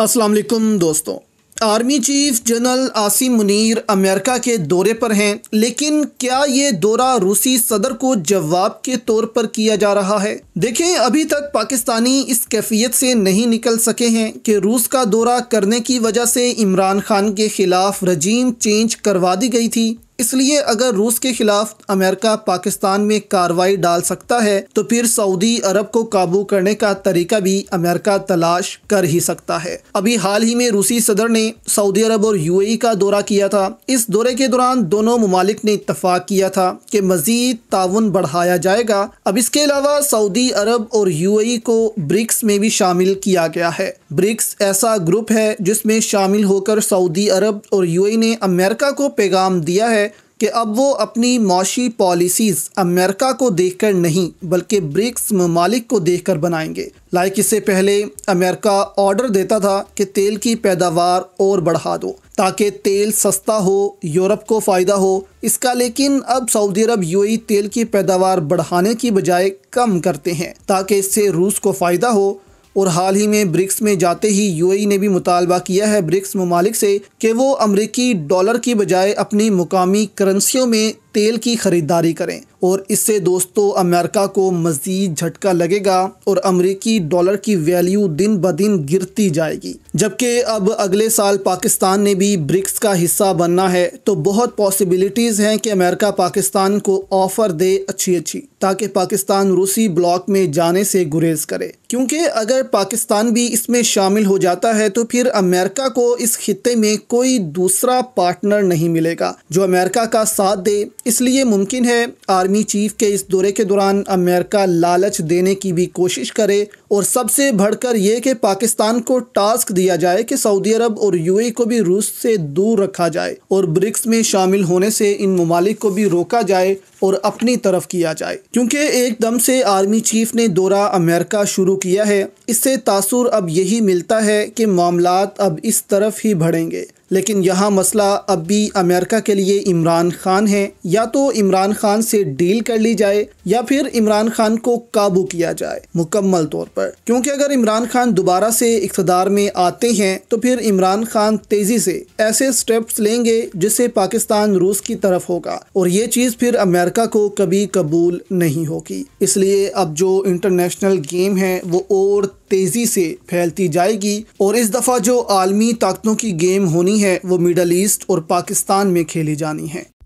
अस्सलाम वालेकुम दोस्तों। Army chief general Asim Munir America के दौरे पर हैं, लेकिन क्या ये दौरा रूसी सदर को जवाब के तौर पर किया जा रहा है? देखें, अभी तक पाकिस्तानी इस कैफियत से नहीं निकल सके हैं कि रूस का दौरा करने की वजह से इमरान खान के खिलाफ रजीम चेंज करवा दी गई थी, इसलिए अगर रूस के खिलाफ अमेरिका पाकिस्तान में कार्रवाई डाल सकता है तो फिर सऊदी अरब को काबू करने का तरीका भी अमेरिका तलाश कर ही सकता है। अभी हाल ही में रूसी सदर ने सऊदी अरब और यूएई का दौरा किया था। इस दौरे के दौरान दोनों मुमालिक ने इत्तफाक किया था कि मजीद ताउन बढ़ाया जाएगा। अब इसके अलावा सऊदी अरब और यूएई को ब्रिक्स में भी शामिल किया गया है। ब्रिक्स ऐसा ग्रुप है जिसमें शामिल होकर सऊदी अरब और यूएई ने अमेरिका को पैगाम दिया है कि अब वो अपनी माशी पॉलिसीज़ अमेरिका को देखकर नहीं बल्कि ब्रिक्स ममालिक को देखकर बनाएंगे। लाइक इससे पहले अमेरिका ऑर्डर देता था कि तेल की पैदावार और बढ़ा दो ताकि तेल सस्ता हो, यूरोप को फ़ायदा हो इसका, लेकिन अब सऊदी अरब यूएई तेल की पैदावार बढ़ाने की बजाय कम करते हैं ताकि इससे रूस को फ़ायदा हो। और हाल ही में ब्रिक्स में जाते ही यूएई ने भी मुतालबा किया है ब्रिक्स ममालिक से कि वो अमरीकी डॉलर की बजाय अपनी मुकामी करेंसियों में तेल की ख़रीदारी करें, और इससे दोस्तों अमेरिका को मज़ीद झटका लगेगा और अमरीकी डॉलर की वैल्यू दिन ब दिन गिरती जाएगी। जबकि अब अगले साल पाकिस्तान ने भी ब्रिक्स का हिस्सा बनना है, तो बहुत पॉसिबिलिटीज़ हैं कि अमेरिका पाकिस्तान को ऑफ़र दे अच्छी ताकि पाकिस्तान रूसी ब्लॉक में जाने से गुरेज करे, क्योंकि अगर पाकिस्तान भी इसमें शामिल हो जाता है तो फिर अमेरिका को इस खित्ते में कोई दूसरा पार्टनर नहीं मिलेगा जो अमेरिका का साथ दे। इसलिए मुमकिन है आर्मी चीफ के इस दौरे के दौरान अमेरिका लालच देने की भी कोशिश करे, और सबसे बढ़कर यह कि पाकिस्तान को टास्क दिया जाए कि सऊदी अरब और यूएई को भी रूस से दूर रखा जाए और ब्रिक्स में शामिल होने से इन मुमालिक को भी रोका जाए और अपनी तरफ किया जाए, क्योंकि एकदम से आर्मी चीफ ने दौरा अमेरिका शुरू किया है। इससे तासुर अब यही मिलता है कि मामलात अब इस तरफ ही बढ़ेंगे, लेकिन यहाँ मसला अब भी अमेरिका के लिए इमरान खान है। या तो इमरान खान से डील कर ली जाए या फिर इमरान खान को काबू किया जाए मुकम्मल तौर पर, क्योंकि अगर इमरान खान दोबारा से इख्तदार में आते हैं तो फिर इमरान खान तेज़ी से ऐसे स्टेप्स लेंगे जिससे पाकिस्तान रूस की तरफ होगा, और ये चीज़ फिर अमेरिका को कभी कबूल नहीं होगी। इसलिए अब जो इंटरनेशनल गेम है वो और तेज़ी से फैलती जाएगी, और इस दफ़ा जो आलमी ताकतों की गेम होनी है वो मिडल ईस्ट और पाकिस्तान में खेली जानी है।